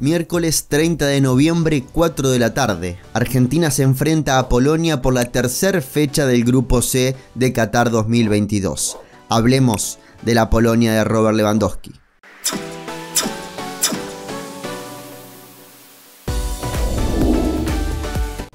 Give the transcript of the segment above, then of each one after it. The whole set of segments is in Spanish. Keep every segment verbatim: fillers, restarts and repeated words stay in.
Miércoles treinta de noviembre, cuatro de la tarde. Argentina se enfrenta a Polonia por la tercera fecha del Grupo C de Qatar dos mil veintidós. Hablemos de la Polonia de Robert Lewandowski.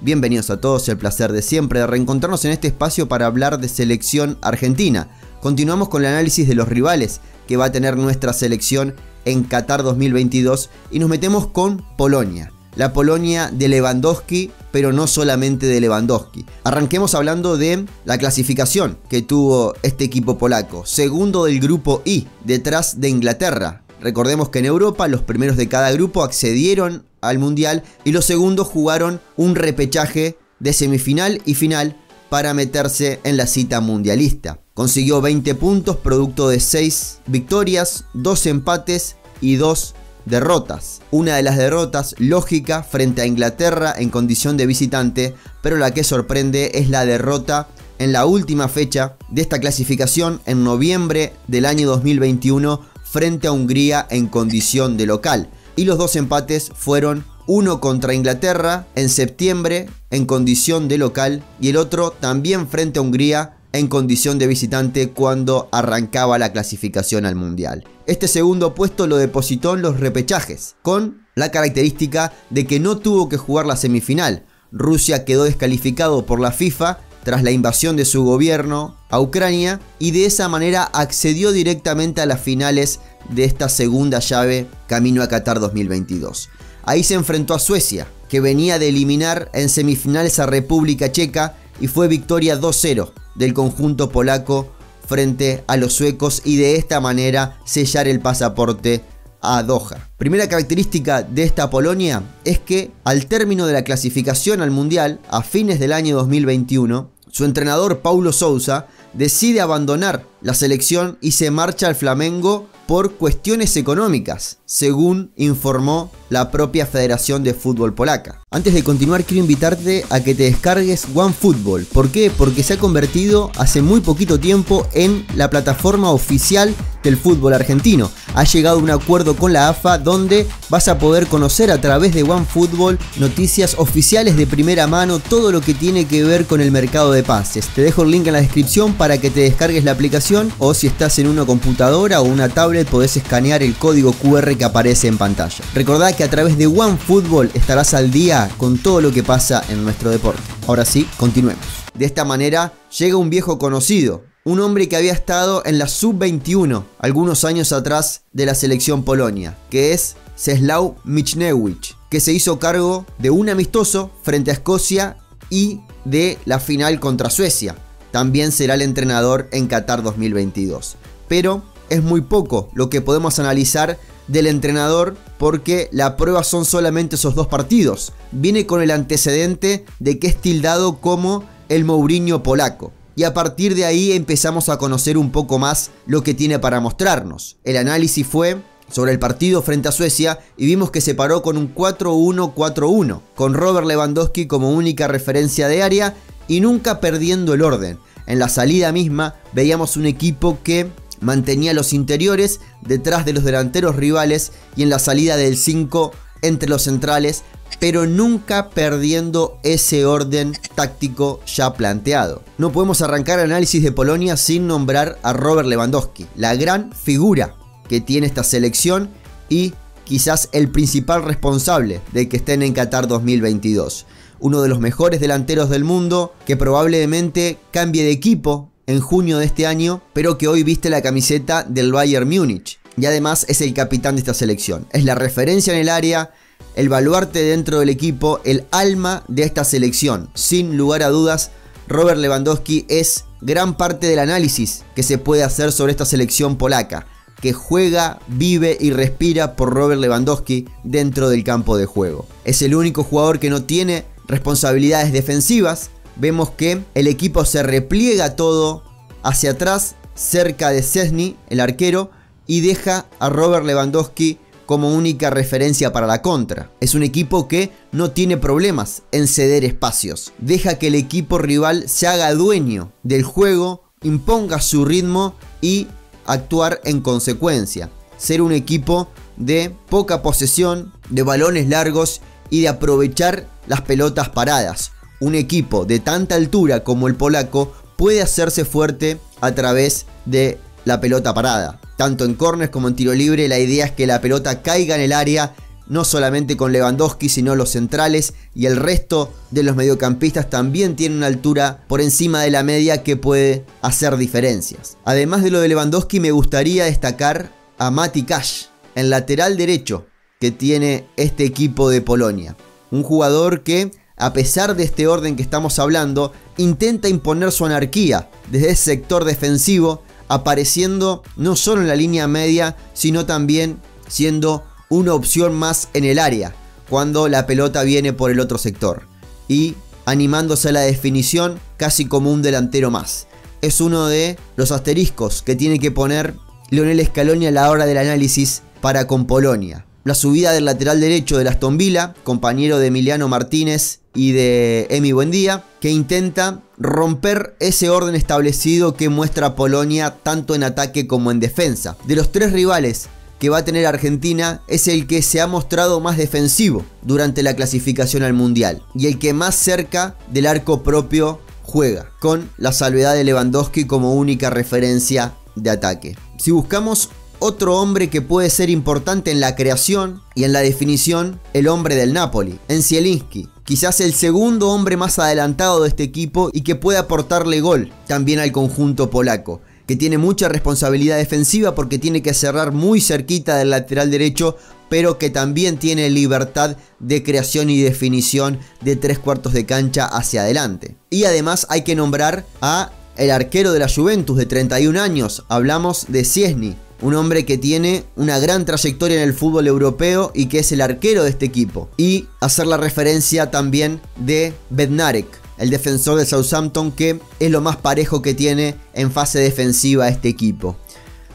Bienvenidos a todos, el placer de siempre de reencontrarnos en este espacio para hablar de selección argentina. Continuamos con el análisis de los rivales que va a tener nuestra selección en Qatar dos mil veintidós y nos metemos con Polonia. La Polonia de Lewandowski, pero no solamente de Lewandowski. Arranquemos hablando de la clasificación que tuvo este equipo polaco. Segundo del grupo I, detrás de Inglaterra. Recordemos que en Europa los primeros de cada grupo accedieron al mundial y los segundos jugaron un repechaje de semifinal y final para meterse en la cita mundialista. Consiguió veinte puntos, producto de seis victorias, dos empates y dos derrotas. Una de las derrotas lógica frente a Inglaterra en condición de visitante, pero la que sorprende es la derrota en la última fecha de esta clasificación en noviembre del año dos mil veintiuno frente a Hungría en condición de local. Y los dos empates fueron uno contra Inglaterra en septiembre en condición de local y el otro también frente a Hungría en condición de visitante cuando arrancaba la clasificación al mundial. Este segundo puesto lo depositó en los repechajes, con la característica de que no tuvo que jugar la semifinal. Rusia quedó descalificado por la FIFA tras la invasión de su gobierno a Ucrania y de esa manera accedió directamente a las finales de esta segunda llave camino a Qatar dos mil veintidós. Ahí se enfrentó a Suecia, que venía de eliminar en semifinales a República Checa y fue victoria dos cero del conjunto polaco frente a los suecos y de esta manera sellar el pasaporte a Doha. Primera característica de esta Polonia es que al término de la clasificación al mundial a fines del año dos mil veintiuno, su entrenador Paulo Sousa decide abandonar la selección y se marcha al Flamengo por cuestiones económicas, según informó la propia Federación de Fútbol Polaca. Antes de continuar, quiero invitarte a que te descargues OneFootball. ¿Por qué? Porque se ha convertido hace muy poquito tiempo en la plataforma oficial del fútbol argentino. Ha llegado un acuerdo con la A F A donde vas a poder conocer a través de OneFootball noticias oficiales de primera mano, todo lo que tiene que ver con el mercado de pases. Te dejo el link en la descripción para que te descargues la aplicación o si estás en una computadora o una tablet podés escanear el código Q R que aparece en pantalla. Recordá que a través de OneFootball estarás al día con todo lo que pasa en nuestro deporte. Ahora sí, continuemos. De esta manera llega un viejo conocido, un hombre que había estado en la sub veintiuno algunos años atrás de la selección Polonia, que es Czesław Michniewicz, que se hizo cargo de un amistoso frente a Escocia y de la final contra Suecia. También será el entrenador en Qatar dos mil veintidós. Pero es muy poco lo que podemos analizar del entrenador porque la prueba son solamente esos dos partidos. Viene con el antecedente de que es tildado como el Mourinho polaco. Y a partir de ahí empezamos a conocer un poco más lo que tiene para mostrarnos. El análisis fue sobre el partido frente a Suecia y vimos que se paró con un cuatro uno cuatro uno, con Robert Lewandowski como única referencia de área y nunca perdiendo el orden. En la salida misma veíamos un equipo que mantenía los interiores detrás de los delanteros rivales y en la salida del cinco entre los centrales, pero nunca perdiendo ese orden táctico ya planteado. No podemos arrancar el análisis de Polonia sin nombrar a Robert Lewandowski, la gran figura que tiene esta selección y quizás el principal responsable de que estén en Qatar dos mil veintidós. Uno de los mejores delanteros del mundo, que probablemente cambie de equipo en junio de este año, pero que hoy viste la camiseta del Bayern Múnich. Y además es el capitán de esta selección, es la referencia en el área, el baluarte dentro del equipo, el alma de esta selección. Sin lugar a dudas, Robert Lewandowski es gran parte del análisis que se puede hacer sobre esta selección polaca, que juega, vive y respira por Robert Lewandowski dentro del campo de juego. Es el único jugador que no tiene responsabilidades defensivas. Vemos que el equipo se repliega todo hacia atrás, cerca de Szczęsny, el arquero, y deja a Robert Lewandowski como única referencia para la contra. Es un equipo que no tiene problemas en ceder espacios. Deja que el equipo rival se haga dueño del juego, imponga su ritmo y actuar en consecuencia. Ser un equipo de poca posesión, de balones largos y de aprovechar las pelotas paradas. Un equipo de tanta altura como el polaco puede hacerse fuerte a través de la pelota parada. Tanto en córneres como en tiro libre, la idea es que la pelota caiga en el área, no solamente con Lewandowski, sino los centrales y el resto de los mediocampistas también tienen una altura por encima de la media que puede hacer diferencias. Además de lo de Lewandowski, me gustaría destacar a Mati Cash, el lateral derecho que tiene este equipo de Polonia. Un jugador que, a pesar de este orden que estamos hablando, intenta imponer su anarquía desde ese sector defensivo, apareciendo no solo en la línea media, sino también siendo una opción más en el área cuando la pelota viene por el otro sector, y animándose a la definición casi como un delantero más. Es uno de los asteriscos que tiene que poner Lionel Scaloni a la hora del análisis para con Polonia. La subida del lateral derecho de Aston Villa, compañero de Emiliano Martínez y de Emi Buendía, que intenta romper ese orden establecido que muestra Polonia tanto en ataque como en defensa. De los tres rivales que va a tener Argentina, es el que se ha mostrado más defensivo durante la clasificación al mundial y el que más cerca del arco propio juega, con la salvedad de Lewandowski como única referencia de ataque. Si buscamos otro hombre que puede ser importante en la creación y en la definición, el hombre del Napoli, en Zielinski, quizás el segundo hombre más adelantado de este equipo y que puede aportarle gol también al conjunto polaco, que tiene mucha responsabilidad defensiva porque tiene que cerrar muy cerquita del lateral derecho, pero que también tiene libertad de creación y definición de tres cuartos de cancha hacia adelante. Y además hay que nombrar a el arquero de la Juventus de treinta y un años, hablamos de Szczęsny, un hombre que tiene una gran trayectoria en el fútbol europeo y que es el arquero de este equipo. Y hacer la referencia también de Bednarek, el defensor de Southampton, que es lo más parejo que tiene en fase defensiva este equipo.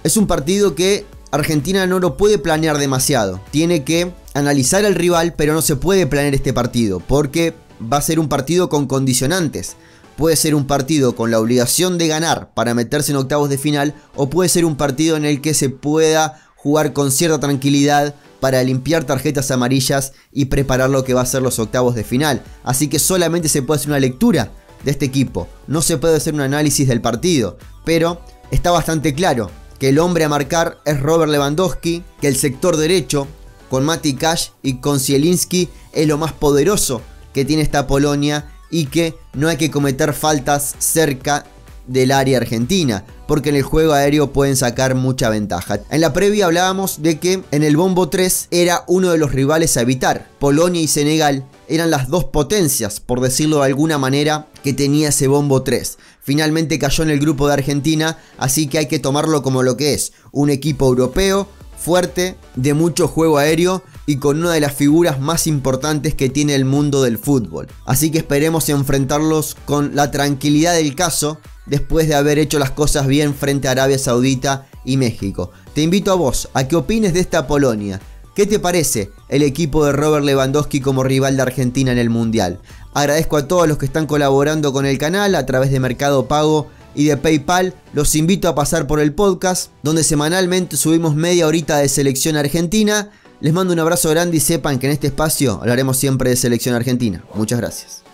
Es un partido que Argentina no lo puede planear demasiado. Tiene que analizar al rival, pero no se puede planear este partido, porque va a ser un partido con condicionantes. Puede ser un partido con la obligación de ganar para meterse en octavos de final, o puede ser un partido en el que se pueda jugar con cierta tranquilidad para limpiar tarjetas amarillas y preparar lo que va a ser los octavos de final. Así que solamente se puede hacer una lectura de este equipo, no se puede hacer un análisis del partido, pero está bastante claro que el hombre a marcar es Robert Lewandowski, que el sector derecho con Mati Cash y con Zielinski es lo más poderoso que tiene esta Polonia, y que no hay que cometer faltas cerca del área argentina, porque en el juego aéreo pueden sacar mucha ventaja. En la previa hablábamos de que en el bombo tres era uno de los rivales a evitar. Polonia y Senegal eran las dos potencias, por decirlo de alguna manera, que tenía ese bombo tres. Finalmente cayó en el grupo de Argentina, así que hay que tomarlo como lo que es, un equipo europeo fuerte, de mucho juego aéreo y con una de las figuras más importantes que tiene el mundo del fútbol. Así que esperemos enfrentarlos con la tranquilidad del caso, después de haber hecho las cosas bien frente a Arabia Saudita y México. Te invito a vos a que opines de esta Polonia. ¿Qué te parece el equipo de Robert Lewandowski como rival de Argentina en el Mundial? Agradezco a todos los que están colaborando con el canal a través de Mercado Pago y de PayPal. Los invito a pasar por el podcast, donde semanalmente subimos media horita de selección argentina. Les mando un abrazo grande y sepan que en este espacio hablaremos siempre de selección argentina. Muchas gracias.